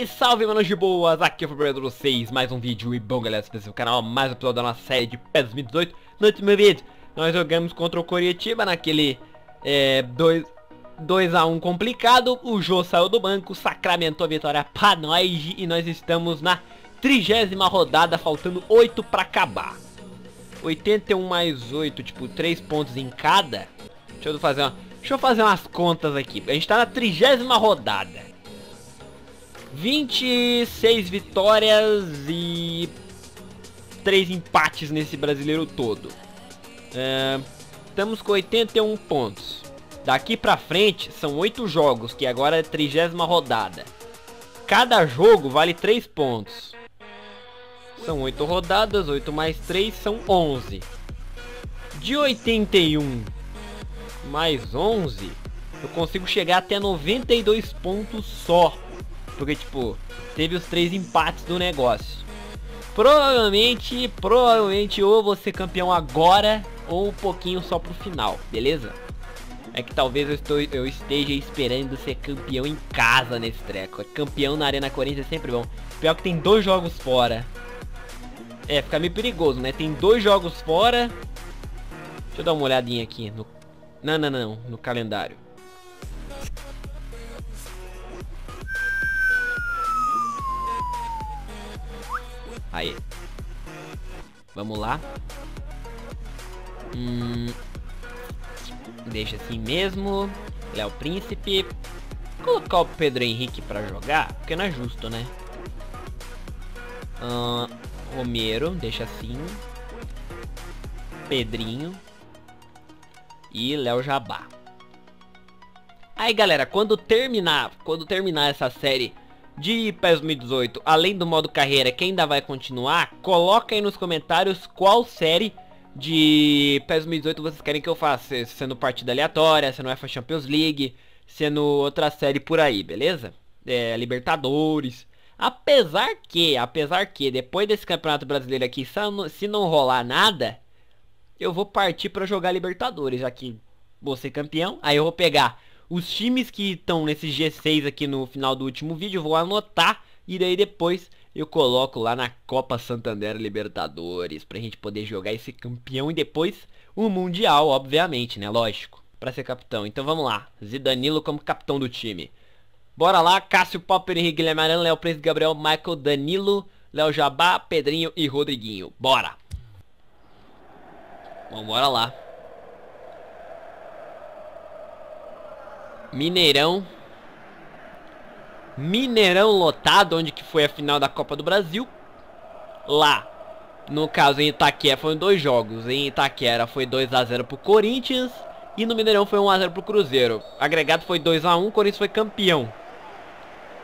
E salve, manos de boas, aqui é o Fabinho de vocês, mais um vídeo. E bom, galera, se inscreva no canal, mais um episódio da nossa série de PES 2018. No último vídeo, nós jogamos contra o Coritiba naquele 2 a 1 complicado. O Jô saiu do banco, sacramentou a vitória pra nós e nós estamos na 30ª rodada, faltando 8 pra acabar. 81 mais 8, tipo, 3 pontos em cada. Deixa eu fazer umas contas aqui. A gente tá na 30ª rodada. 26 vitórias e 3 empates nesse brasileiro todo. Estamos com 81 pontos. Daqui pra frente são 8 jogos, que agora é a 30ª rodada. Cada jogo vale 3 pontos. São 8 rodadas, 8 mais 3 são 11. De 81 mais 11, eu consigo chegar até 92 pontos só. Porque, tipo, teve os 3 empates do negócio. Provavelmente ou vou ser campeão agora ou um pouquinho só pro final, beleza? É que talvez eu esteja esperando ser campeão em casa nesse treco. Campeão na Arena Corinthians é sempre bom. Pior que tem 2 jogos fora. É, fica meio perigoso, né? Tem 2 jogos fora. Deixa eu dar uma olhadinha aqui no... Não, no calendário. Aí. Vamos lá. Deixa assim mesmo. Léo Príncipe. Colocar o Pedro Henrique pra jogar, porque não é justo, né? Romero, deixa assim. Pedrinho. E Léo Jabá. Aí, galera, quando terminar essa série de PES 2018, além do modo carreira, que ainda vai continuar, coloca aí nos comentários qual série de PES 2018 vocês querem que eu faça, sendo partida aleatória, sendo UEFA Champions League, sendo outra série por aí, beleza? Libertadores. Apesar que depois desse Campeonato Brasileiro aqui, se não rolar nada, eu vou partir pra jogar Libertadores, já que vou ser campeão. Aí eu vou pegar os times que estão nesse G6 aqui no final do último vídeo, vou anotar e daí depois eu coloco lá na Copa Santander Libertadores pra gente poder jogar esse campeão e depois o Mundial, obviamente, né? Lógico, pra ser capitão. Então vamos lá, Zidanilo como capitão do time. Bora lá, Cássio Popper, Henrique Guilherme Arana, Léo Prez, Gabriel, Michael, Danilo, Léo Jabá, Pedrinho e Rodriguinho. Bora! Bom, bora lá. Mineirão lotado, onde que foi a final da Copa do Brasil. Lá, no caso em Itaquera, foram 2 jogos. Em Itaquera foi 2 a 0 pro Corinthians e no Mineirão foi 1 a 0 pro Cruzeiro. Agregado foi 2 a 1, o Corinthians foi campeão.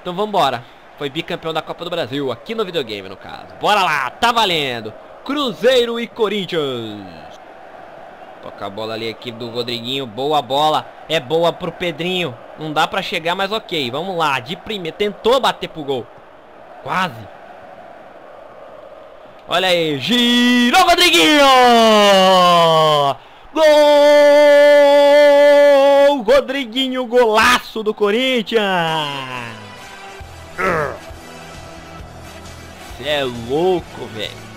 Então vambora. Foi bicampeão da Copa do Brasil, aqui no videogame no caso. Bora lá, tá valendo. Cruzeiro e Corinthians. Toca a bola ali, equipe do Rodriguinho. Boa bola, é boa pro Pedrinho. Não dá pra chegar, mas ok. Vamos lá, de primeira, tentou bater pro gol. Quase. Olha aí, girou Rodriguinho. Gol! Rodriguinho, golaço do Corinthians. Cê é louco, velho.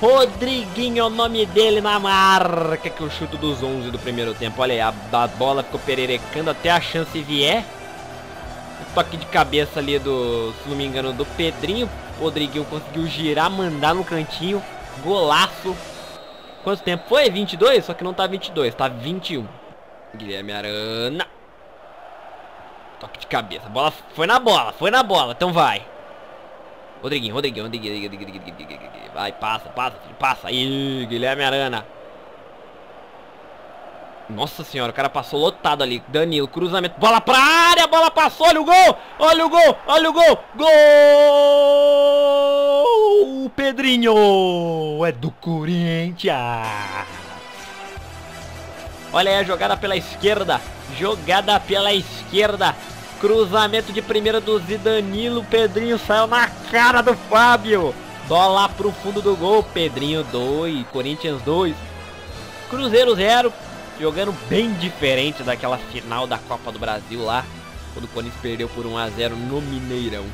Rodriguinho é o nome dele na marca, que é o chute dos 11 do primeiro tempo. Olha aí, a bola ficou pererecando até a chance vier. O toque de cabeça ali do, se não me engano, do Pedrinho. Rodriguinho conseguiu girar, mandar no cantinho. Golaço. Quanto tempo foi? 22? Só que não tá 22, tá 21. Guilherme Arana. Toque de cabeça. Bola foi na bola. Então vai. Rodriguinho. Vai, passa. Aí, Guilherme Arana. Nossa senhora, o cara passou lotado ali. Danilo, cruzamento, bola pra área, bola passou, olha o gol. Gol! Pedrinho é do Corinthians. Olha aí a jogada pela esquerda. Cruzamento de primeira do Zidanilo, Pedrinho saiu na cara do Fábio. Bola pro fundo do gol, Pedrinho 2, Corinthians 2. Cruzeiro 0, jogando bem diferente daquela final da Copa do Brasil lá, quando o Corinthians perdeu por 1 a 0 no Mineirão.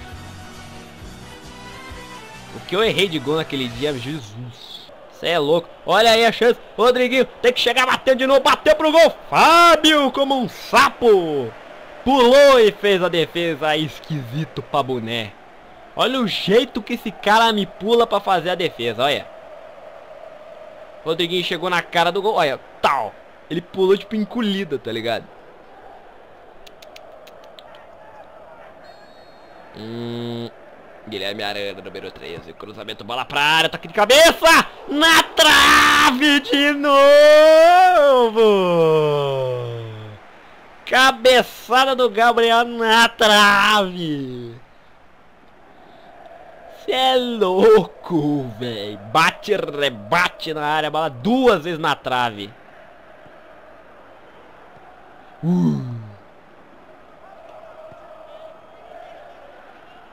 O que eu errei de gol naquele dia, Jesus. Você é louco. Olha aí a chance. Rodriguinho tem que chegar batendo de novo. Bateu pro gol. Fábio, como um sapo, pulou e fez a defesa. Esquisito pra boné. Olha o jeito que esse cara me pula pra fazer a defesa. Olha. Rodriguinho chegou na cara do gol. Olha. Tal. Ele pulou tipo encolhida, tá ligado? Guilherme Arana, número 13. Cruzamento, bola pra área, toque de cabeça. Na trave de novo. Cabeçada do Gabriel na trave. Cê é louco, velho. Bate, rebate na área. Bola duas vezes na trave.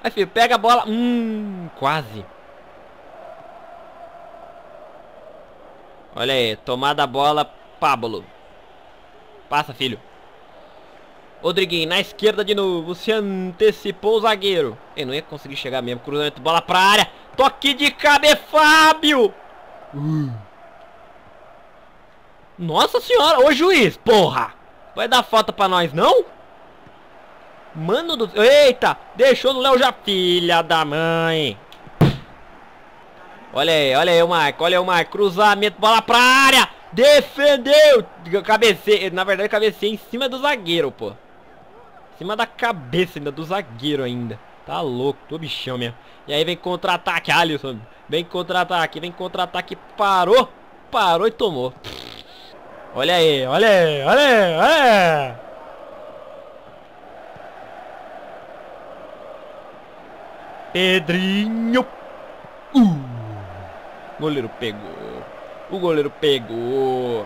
Aí, filho, pega a bola. Quase. Olha aí, tomada a bola, Pablo. Passa, filho. Rodriguinho, na esquerda de novo. Se antecipou o zagueiro. Ele não ia conseguir chegar mesmo. Cruzamento, bola pra área. Toque de cabeça, Fábio. Nossa senhora, ô juiz, porra. Vai dar falta pra nós, não? Mano do... Eita! Deixou no Léo Jabá. Filha da mãe. Olha aí o Marco. Olha aí o Marco. Cruzamento, bola pra área. Defendeu. Cabeceia. Na verdade, cabeceia em cima do zagueiro, pô. Em cima da cabeça ainda, do zagueiro ainda. Tá louco. Tô bichão mesmo. E aí vem contra-ataque, Alisson. Vem contra-ataque. Vem contra-ataque. Parou. Parou e tomou. Olha aí. Olha aí. Olha aí. Olha aí. Pedrinho. Goleiro pegou. O goleiro pegou.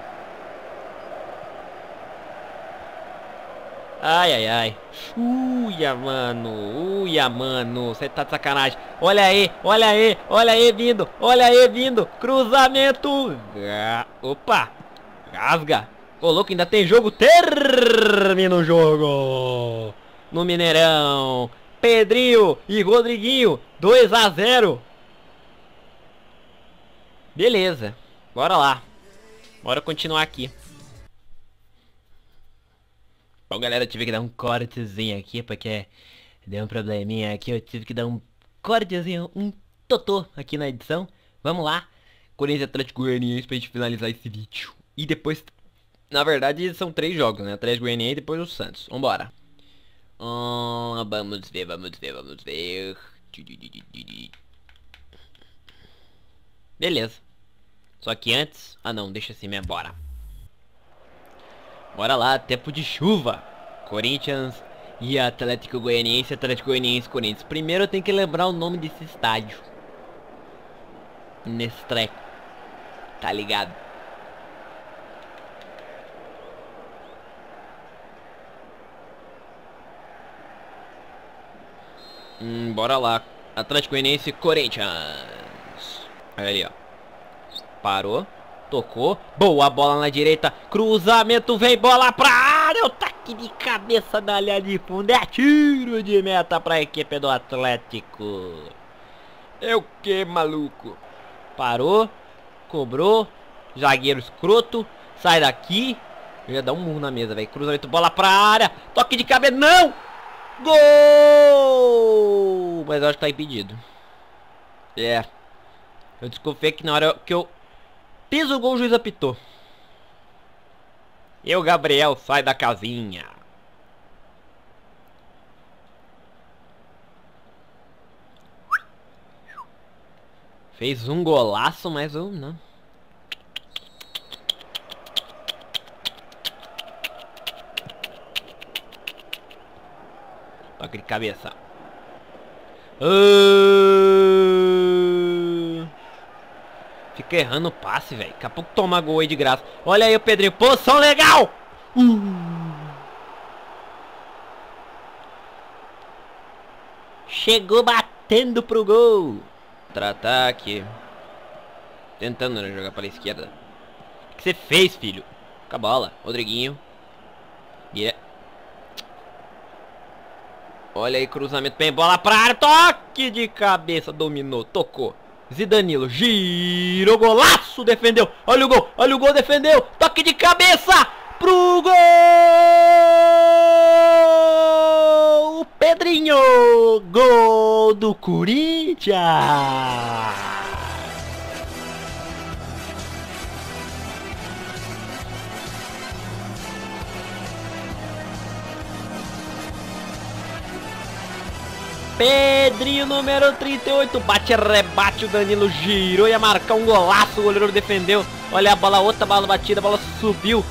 Ai, ai, ai. Uia, mano. Uia, mano. Você tá de sacanagem. Olha aí, olha aí. Olha aí, vindo. Olha aí, vindo. Cruzamento. Opa. Rasga. Ô, louco, ainda tem jogo. Termina o jogo. No Mineirão. Pedrinho e Rodriguinho, 2 a 0. Beleza, bora lá. Bora continuar aqui. Bom, galera, eu tive que dar um cortezinho aqui, porque deu um probleminha aqui. Eu tive que dar um cortezinho, um totô aqui na edição. Vamos lá, Corinthians, Atlético Goianiense, pra gente finalizar esse vídeo. E depois, na verdade, são 3 jogos, né? Atlético Goianiense e depois o Santos. Vambora. Vamos ver, vamos ver, vamos ver. Beleza. Só que antes... Ah não, deixa assim mesmo, bora. Bora lá, tempo de chuva. Corinthians e Atlético Goianiense. Atlético Goianiense, Corinthians. Primeiro eu tenho que lembrar o nome desse estádio. Nesse treco. Tá ligado? Bora lá. Atlético Goianiense, Corinthians. Olha ali, ó. Parou. Tocou. Boa bola na direita. Cruzamento, vem bola pra área. O taque de cabeça na linha de fundo. É tiro de meta pra equipe do Atlético. É o que, maluco? Parou. Cobrou. Zagueiro escroto. Sai daqui. Eu ia dar um murro na mesa, velho. Cruzamento, bola pra área. Toque de cabeça. Não! Gol! Mas eu acho que tá impedido. É. Eu desconfiei que na hora que eu piso o gol, o juiz apitou. E o Gabriel sai da casinha. Fez um golaço, mas eu não. Toque de cabeça. Fica errando o passe, velho. Daqui a pouco toma gol aí de graça. Olha aí o Pedrinho. Posição legal. Chegou batendo pro gol. Contra-ataque. Tentando jogar para a esquerda. O que você fez, filho? Com a bola, Rodriguinho. Olha aí, cruzamento, bem, bola pra área, toque de cabeça, dominou, tocou. Zidanilo, girou, golaço, defendeu, olha o gol, defendeu, toque de cabeça, pro gol, Pedrinho, gol do Corinthians. Pedrinho, número 38, bate, rebate, o Danilo girou, ia marcar um golaço, o goleiro defendeu. Olha a bola, outra bola batida, a bola subiu.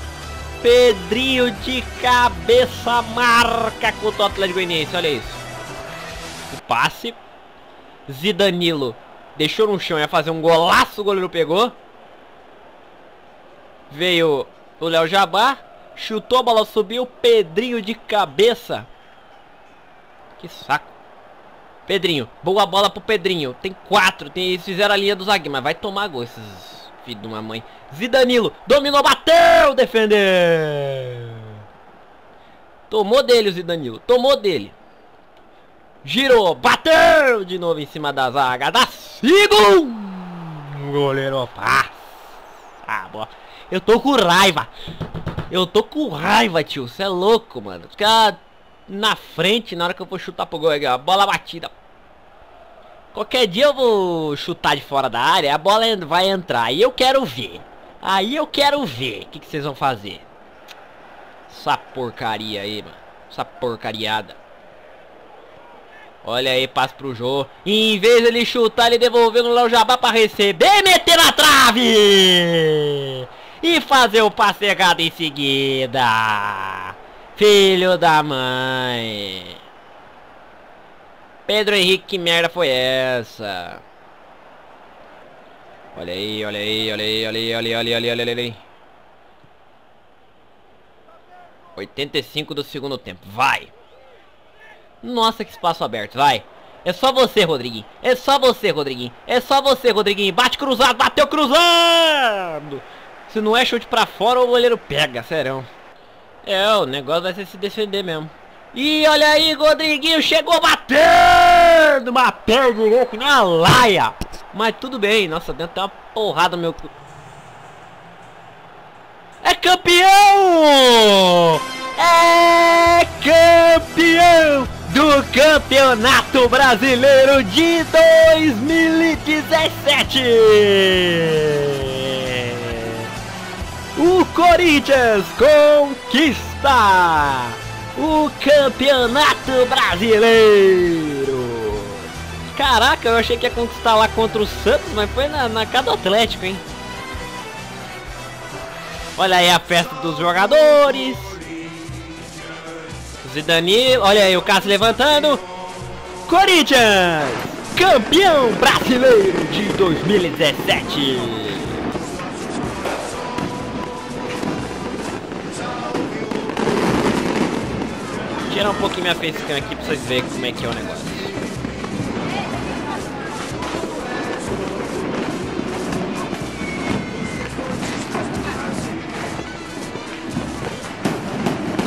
Pedrinho de cabeça marca contra o Atlético Goianiense, olha isso. O passe, Zidanilo deixou no chão, ia fazer um golaço, o goleiro pegou. Veio o Léo Jabá, chutou, a bola subiu, Pedrinho de cabeça. Que saco. Pedrinho, boa bola pro Pedrinho. Tem quatro, eles fizeram a linha do zagueiro, mas vai tomar gol esses filhos de uma mãe. Zidanilo, dominou, bateu, defendeu. Tomou dele o Zidanilo, tomou dele. Girou, bateu de novo em cima da zaga. Da segunda, goleiro passa. Ah, boa. Eu tô com raiva. Eu tô com raiva, tio. Você é louco, mano. Os caras na frente, na hora que eu vou chutar pro gol, a bola batida. Qualquer dia eu vou chutar de fora da área, a bola vai entrar. Aí eu quero ver. Aí eu quero ver o que, que vocês vão fazer. Essa porcaria aí, mano. Essa porcariada. Olha aí, passa pro Jô. Em vez de ele chutar, ele devolveu no Léo Jabá pra receber, meter na trave! E fazer o passe errado em seguida. Filho da mãe. Pedro Henrique, que merda foi essa? Olha aí, olha aí, olha aí, olha aí, olha aí, olha aí, olha aí. 85 do segundo tempo, vai. Nossa, que espaço aberto, vai. É só você, Rodriguinho. É só você, Rodriguinho. É só você, Rodriguinho. Bate cruzado, bateu cruzado. Se não é chute pra fora, o goleiro pega, serão. É, o negócio vai ser se defender mesmo. E olha aí, Rodriguinho chegou batendo, bateu direito na laia. Mas tudo bem, nossa, dentro tem uma porrada no meu... É campeão! É campeão do Campeonato Brasileiro de 2017! O Corinthians conquista o Campeonato Brasileiro. Caraca, eu achei que ia conquistar lá contra o Santos, mas foi na casa do Atlético, hein? Olha aí a festa dos jogadores. Zidanilo, olha aí o Cássio levantando. Corinthians, campeão brasileiro de 2017. Tirar um pouquinho minha facecam aqui pra vocês verem como é que é o negócio.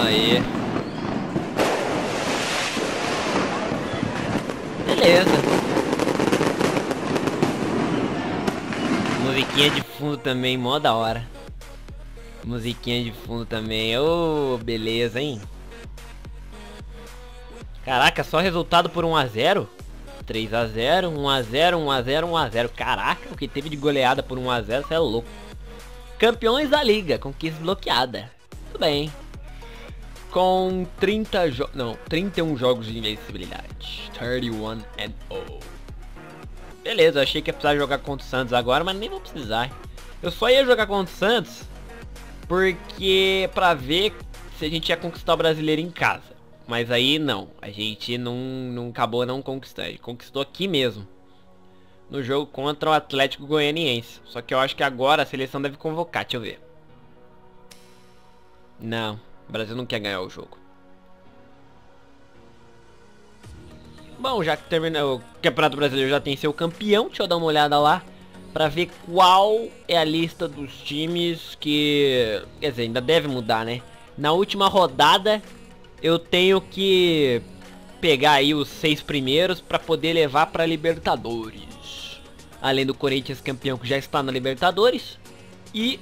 Aí. Beleza. Musiquinha de fundo também, mó da hora. Musiquinha de fundo também, ô, beleza, hein? Caraca, só resultado por 1 a 0? 3 a 0, 1 a 0, 1 a 0, 1 a 0. Caraca, o que teve de goleada por 1 a 0, você é louco. Campeões da liga, conquista desbloqueada. Tudo bem. Com 31 jogos de invencibilidade. 31-0. Beleza, eu achei que ia precisar jogar contra o Santos agora, mas nem vou precisar. Eu só ia jogar contra o Santos porque pra ver se a gente ia conquistar o brasileiro em casa. Mas aí não, a gente não acabou não conquistando, a gente conquistou aqui mesmo, no jogo contra o Atlético Goianiense. Só que eu acho que agora a seleção deve convocar, deixa eu ver. Não, o Brasil não quer ganhar o jogo. Bom, já que terminou o Campeonato Brasileiro, já tem seu campeão, deixa eu dar uma olhada lá. pra ver qual é a lista dos times que... Quer dizer, ainda deve mudar, né? Na última rodada eu tenho que pegar aí os 6 primeiros pra poder levar pra Libertadores. Além do Corinthians campeão que já está na Libertadores. E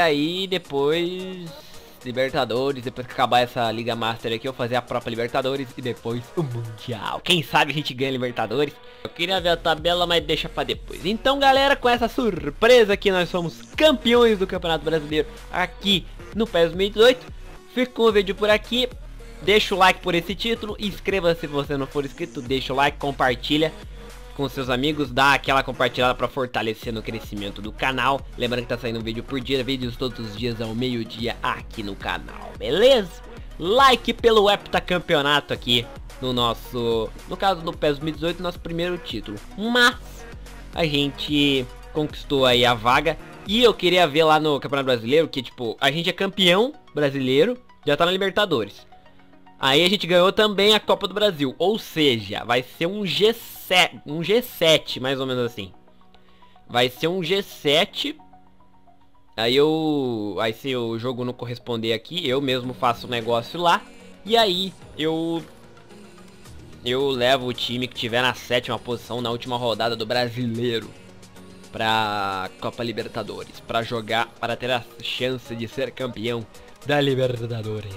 aí depois... Libertadores, depois que acabar essa Liga Master aqui, eu vou fazer a própria Libertadores e depois o Mundial. Quem sabe a gente ganha Libertadores. Eu queria ver a tabela, mas deixa pra depois. Então, galera, com essa surpresa aqui, nós somos campeões do Campeonato Brasileiro aqui no PES 2018. Fico com o vídeo por aqui. Deixa o like por esse título. Inscreva-se se você não for inscrito. Deixa o like, compartilha com seus amigos, dá aquela compartilhada pra fortalecer no crescimento do canal. Lembrando que tá saindo um vídeo por dia, vídeos todos os dias ao meio-dia aqui no canal, beleza? Like pelo heptacampeonato aqui no nosso, no caso do PES 2018, nosso primeiro título. Mas a gente conquistou aí a vaga e eu queria ver lá no Campeonato Brasileiro que, tipo, a gente é campeão brasileiro, já tá na Libertadores. Aí a gente ganhou também a Copa do Brasil, ou seja, vai ser um G7, mais ou menos assim. Vai ser um G7. Aí se o jogo não corresponder aqui, eu mesmo faço o negócio lá. E aí eu levo o time que tiver na 7ª posição na última rodada do Brasileiro pra Copa Libertadores, pra jogar, para ter a chance de ser campeão da Libertadores.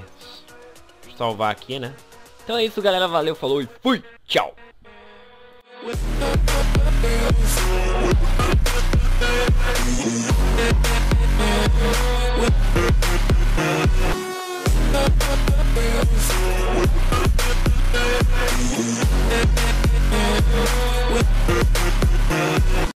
Salvar aqui, né? Então é isso, galera. Valeu, falou e fui! Tchau!